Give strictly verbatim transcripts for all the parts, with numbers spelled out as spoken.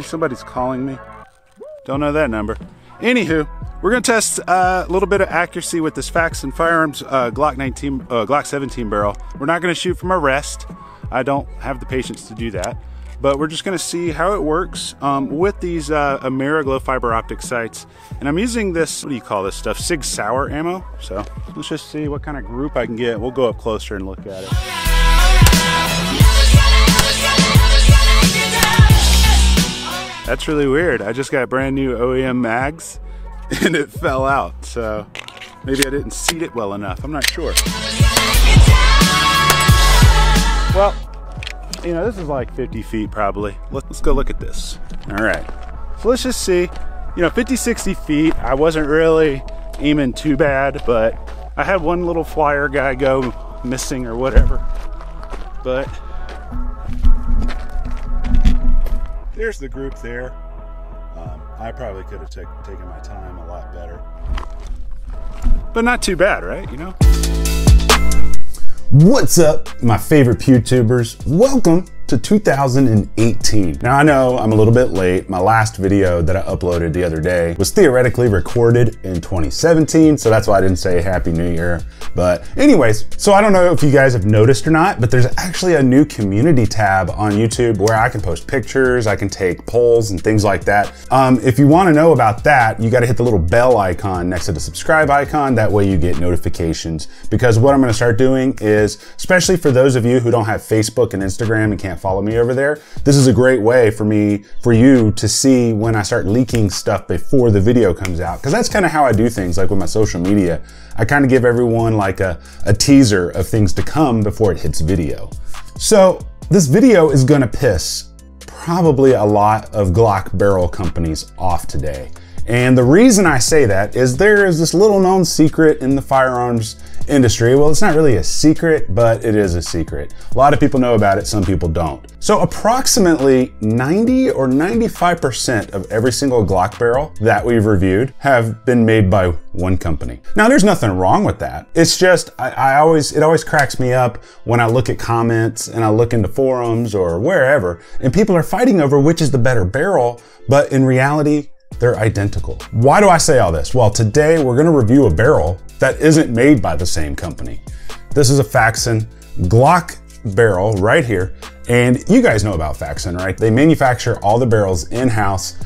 Hey, somebody's calling me. Don't know that number. Anywho, we're going to test a uh, little bit of accuracy with this Faxon Firearms uh, Glock nineteen, uh, Glock seventeen barrel. We're not going to shoot from a rest. I don't have the patience to do that. But we're just going to see how it works um, with these uh, Ameriglo fiber optic sights. And I'm using this, what do you call this stuff? Sig Sauer ammo. So let's just see what kind of group I can get. We'll go up closer and look at it. That's really weird. I just got brand new O E M mags and it fell out. So maybe I didn't seat it well enough. I'm not sure. Well, you know, this is like fifty feet probably. Let's go look at this. All right. So let's just see, you know, fifty, sixty feet. I wasn't really aiming too bad, but I had one little flyer guy go missing or whatever. But there's the group there. Um, I probably could have taken my time a lot better. But not too bad, right? You know? What's up, my favorite PewTubers? Welcome to two thousand eighteen. Now I know I'm a little bit late. My last video that I uploaded the other day was theoretically recorded in twenty seventeen, so that's why I didn't say Happy New Year. But anyways, so I don't know if you guys have noticed or not, but there's actually a new community tab on YouTube where I can post pictures, I can take polls and things like that. Um, if you wanna know about that, you gotta hit the little bell icon next to the subscribe icon, that way you get notifications. Because what I'm gonna start doing is, especially for those of you who don't have Facebook and Instagram and can't follow me over there, this is a great way for me, for you to see when I start leaking stuff before the video comes out. Cause that's kind of how I do things. Like with my social media, I kind of give everyone like a, a teaser of things to come before it hits video. So this video is gonna piss probably a lot of Glock barrel companies off today. And the reason I say that is there is this little known secret in the firearms industry. Well, it's not really a secret, but it is a secret. A lot of people know about it, some people don't. So approximately ninety or ninety-five percent of every single Glock barrel that we've reviewed have been made by one company. Now there's nothing wrong with that. It's just, I, I always, it always cracks me up when I look at comments and I look into forums or wherever, and people are fighting over which is the better barrel, but in reality, they're identical. Why do I say all this? Well, today we're gonna review a barrel that isn't made by the same company. This is a Faxon Glock barrel right here. And you guys know about Faxon, right? They manufacture all the barrels in-house.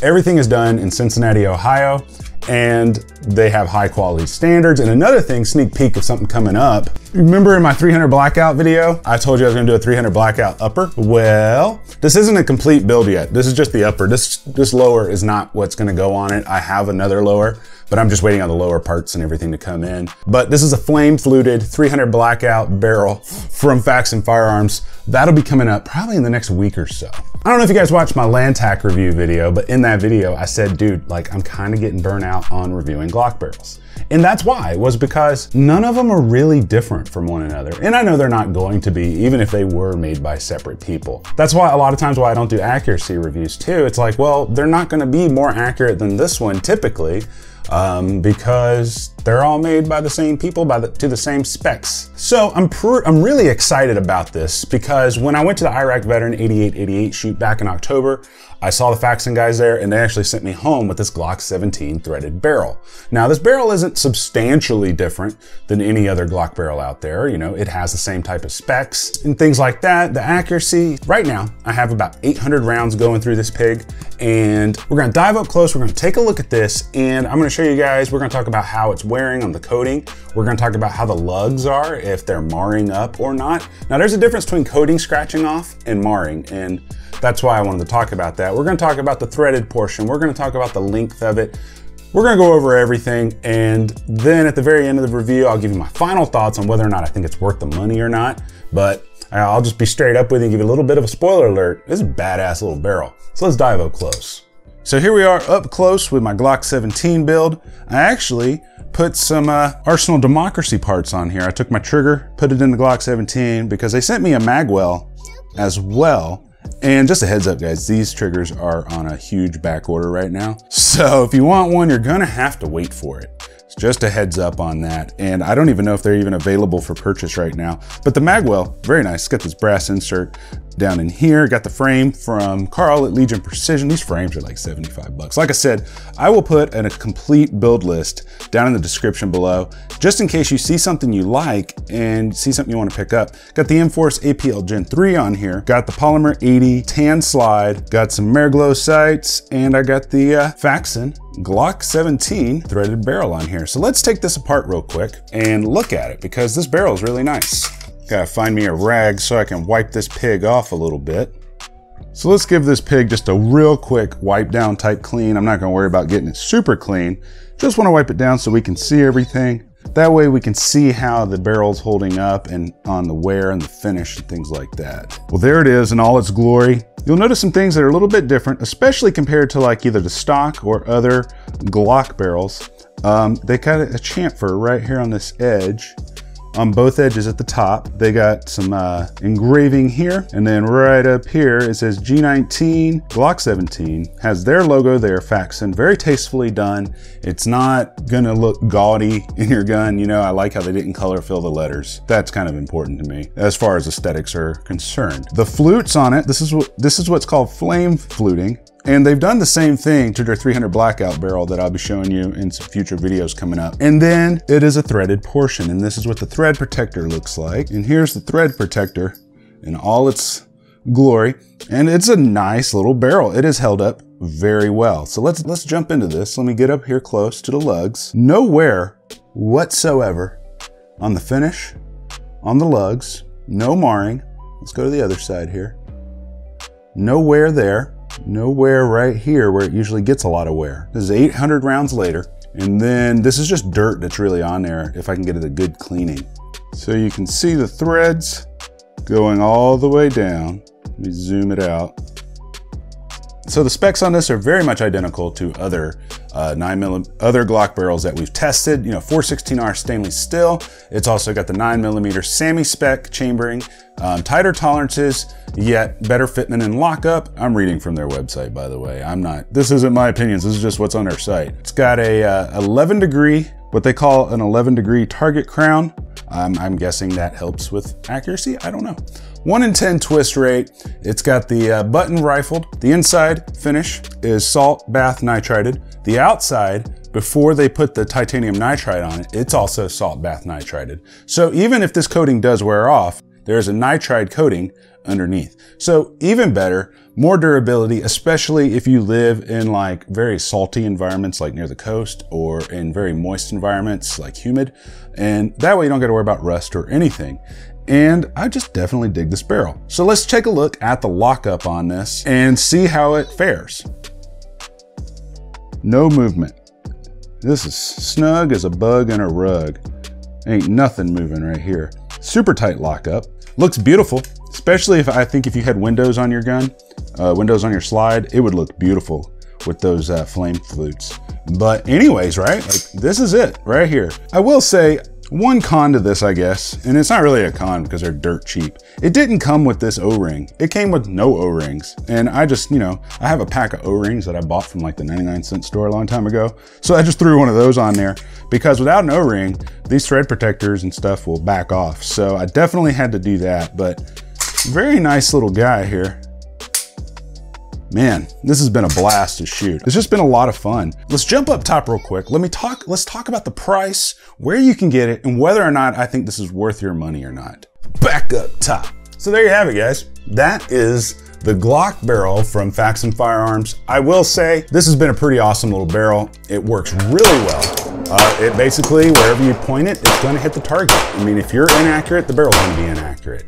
Everything is done in Cincinnati, Ohio, and they have high quality standards. And another thing, sneak peek of something coming up. Remember in my three hundred blackout video, I told you I was gonna do a three hundred blackout upper? Well, this isn't a complete build yet. This is just the upper. This, this lower is not what's gonna go on it. I have another lower, but I'm just waiting on the lower parts and everything to come in. But this is a flame fluted three hundred blackout barrel from Faxon Firearms. That'll be coming up probably in the next week or so. I don't know if you guys watched my Lantac review video, but in that video, I said, dude, like I'm kind of getting burnt out on reviewing Glock barrels. And that's why, was because none of them are really different from one another. And I know they're not going to be, even if they were made by separate people. That's why a lot of times why I don't do accuracy reviews too. It's like, well, they're not gonna be more accurate than this one typically, um, because they're all made by the same people, by the, to the same specs. So I'm I'm really excited about this because when I went to the Iraq Veteran eighty-eight eighty-eight shoot back in October, I saw the Faxon guys there and they actually sent me home with this Glock seventeen threaded barrel. Now this barrel isn't substantially different than any other Glock barrel out there. You know, it has the same type of specs and things like that. The accuracy, right now, I have about eight hundred rounds going through this pig, and we're gonna dive up close. We're gonna take a look at this and I'm gonna show you guys, we're gonna talk about how it's wearing on the coating. We're gonna talk about how the lugs are, if they're marring up or not. Now there's a difference between coating scratching off and marring, and that's why I wanted to talk about that. We're gonna talk about the threaded portion. We're gonna talk about the length of it. We're gonna go over everything, and then at the very end of the review, I'll give you my final thoughts on whether or not I think it's worth the money or not. But I'll just be straight up with you and give you a little bit of a spoiler alert. This is a badass little barrel. So let's dive up close. So here we are up close with my Glock seventeen build. I actually put some uh, Arsenal Democracy parts on here. I took my trigger, put it in the Glock seventeen because they sent me a magwell as well. And just a heads up guys, these triggers are on a huge back order right now. So if you want one, you're gonna have to wait for it. It's just a heads up on that. And I don't even know if they're even available for purchase right now, but the magwell, very nice. It's got this brass insert. down in here. Got the frame from Carl at Legion Precision. These frames are like seventy-five bucks. Like I said, I will put a complete build list down in the description below, just in case you see something you like and see something you want to pick up. Got the Enforce A P L Gen three on here. Got the Polymer eighty tan slide. Got some Ameriglo sights, and I got the uh, Faxon Glock seventeen threaded barrel on here. So let's take this apart real quick and look at it, because this barrel is really nice. Gotta find me a rag so I can wipe this pig off a little bit. So let's give this pig just a real quick wipe down type clean. I'm not gonna worry about getting it super clean. Just wanna wipe it down so we can see everything. That way we can see how the barrel's holding up and on the wear and the finish and things like that. Well, there it is in all its glory. You'll notice some things that are a little bit different, especially compared to like either the stock or other Glock barrels. Um, they got a chamfer right here on this edge. On both edges at the top, they got some uh, engraving here. And then right up here, it says G nineteen, Glock seventeen, has their logo there, Faxon, very tastefully done. It's not gonna look gaudy in your gun. You know, I like how they didn't color fill the letters. That's kind of important to me as far as aesthetics are concerned. The flutes on it, this is, what, this is what's called flame fluting. And they've done the same thing to their three hundred blackout barrel that I'll be showing you in some future videos coming up. And then it is a threaded portion, and this is what the thread protector looks like. And here's the thread protector in all its glory. And it's a nice little barrel. It is held up very well. So let's let's jump into this. Let me get up here close to the lugs. No wear whatsoever on the finish, on the lugs, no marring. Let's go to the other side here. No wear there. No wear right here where it usually gets a lot of wear. This is eight hundred rounds later. And then this is just dirt that's really on there if I can get it a good cleaning. So you can see the threads going all the way down. Let me zoom it out. So the specs on this are very much identical to other uh, nine millimeter, other Glock barrels that we've tested. You know, four sixteen R stainless steel. It's also got the nine millimeter SAMI spec chambering, um, tighter tolerances, yet better fitment and lockup. I'm reading from their website, by the way. I'm not, this isn't my opinions. This is just what's on their site. It's got a uh, eleven degree, what they call an eleven degree target crown. Um, I'm guessing that helps with accuracy. I don't know. one in ten twist rate. It's got the uh, button rifled. The inside finish is salt bath nitrided. The outside, before they put the titanium nitride on it, it's also salt bath nitrided. So even if this coating does wear off, there's a nitride coating underneath. So even better, more durability, especially if you live in like very salty environments like near the coast or in very moist environments like humid. And that way you don't got to worry about rust or anything. And I just definitely dig this barrel. So let's take a look at the lockup on this and see how it fares. No movement. This is snug as a bug in a rug. Ain't nothing moving right here. Super tight lockup. Looks beautiful, especially if I think if you had windows on your gun, uh, windows on your slide, it would look beautiful with those uh, flame flutes. But anyways, right? Like, this is it right here. I will say one con to this, I guess, and it's not really a con because they're dirt cheap. It didn't come with this O-ring. It came with no O-rings. And I just, you know, I have a pack of O-rings that I bought from like the ninety-nine cent store a long time ago. So I just threw one of those on there because without an O-ring, these thread protectors and stuff will back off. So I definitely had to do that, but very nice little guy here. Man, this has been a blast to shoot. It's just been a lot of fun. Let's jump up top real quick. Let me talk, let's talk about the price, where you can get it, and whether or not I think this is worth your money or not. Back up top. So there you have it, guys. That is the Glock barrel from Faxon Firearms. I will say, this has been a pretty awesome little barrel. It works really well. Uh, it basically, wherever you point it, it's gonna hit the target. I mean, if you're inaccurate, the barrel's gonna be inaccurate.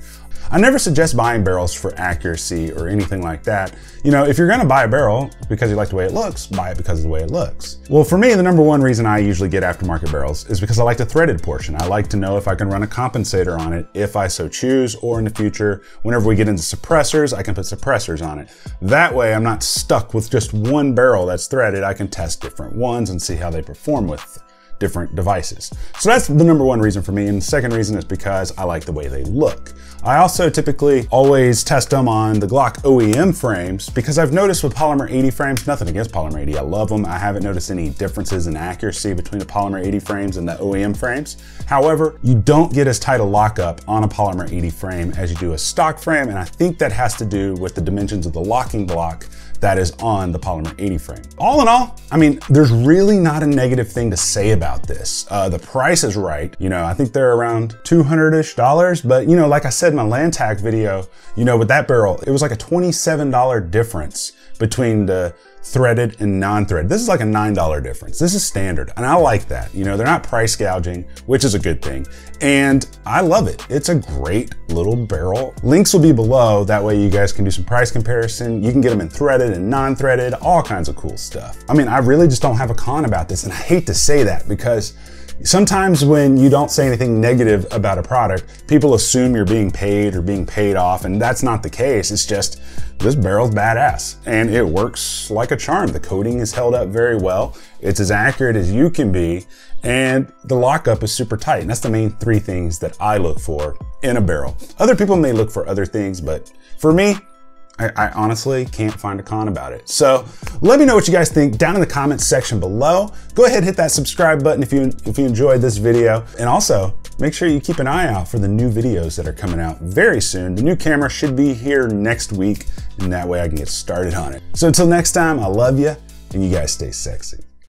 I never suggest buying barrels for accuracy or anything like that. You know, if you're gonna buy a barrel because you like the way it looks, buy it because of the way it looks. Well, for me, the number one reason I usually get aftermarket barrels is because I like the threaded portion. I like to know if I can run a compensator on it if I so choose, or in the future, whenever we get into suppressors, I can put suppressors on it. That way I'm not stuck with just one barrel that's threaded. I can test different ones and see how they perform with different devices. So that's the number one reason for me. And the second reason is because I like the way they look. I also typically always test them on the Glock O E M frames because I've noticed with Polymer eighty frames, nothing against Polymer eighty, I love them. I haven't noticed any differences in accuracy between the Polymer eighty frames and the O E M frames. However, you don't get as tight a lockup on a Polymer eighty frame as you do a stock frame. And I think that has to do with the dimensions of the locking block that is on the Polymer eighty frame. All in all, I mean, there's really not a negative thing to say about this. Uh, the price is right. You know, I think they're around two hundred-ish dollars, but you know, like I said in my Lantac video, you know, with that barrel, it was like a twenty-seven dollar difference between the threaded and non-threaded. This is like a nine dollar difference. This is standard. And I like that. You know, they're not price gouging, which is a good thing. And I love it. It's a great little barrel. Links will be below. That way you guys can do some price comparison. You can get them in threaded and non-threaded, all kinds of cool stuff. I mean, I really just don't have a con about this. And I hate to say that because sometimes when you don't say anything negative about a product, people assume you're being paid or being paid off. And that's not the case. It's just, this barrel's badass and it works like a charm. The coating is held up very well. It's as accurate as you can be. And the lockup is super tight. And that's the main three things that I look for in a barrel. Other people may look for other things, but for me, I, I honestly can't find a con about it. So let me know what you guys think down in the comments section below. Go ahead, hit that subscribe button if you, if you enjoyed this video. And also make sure you keep an eye out for the new videos that are coming out very soon. The new camera should be here next week, and that way I can get started on it. So until next time, I love you, and you guys stay sexy.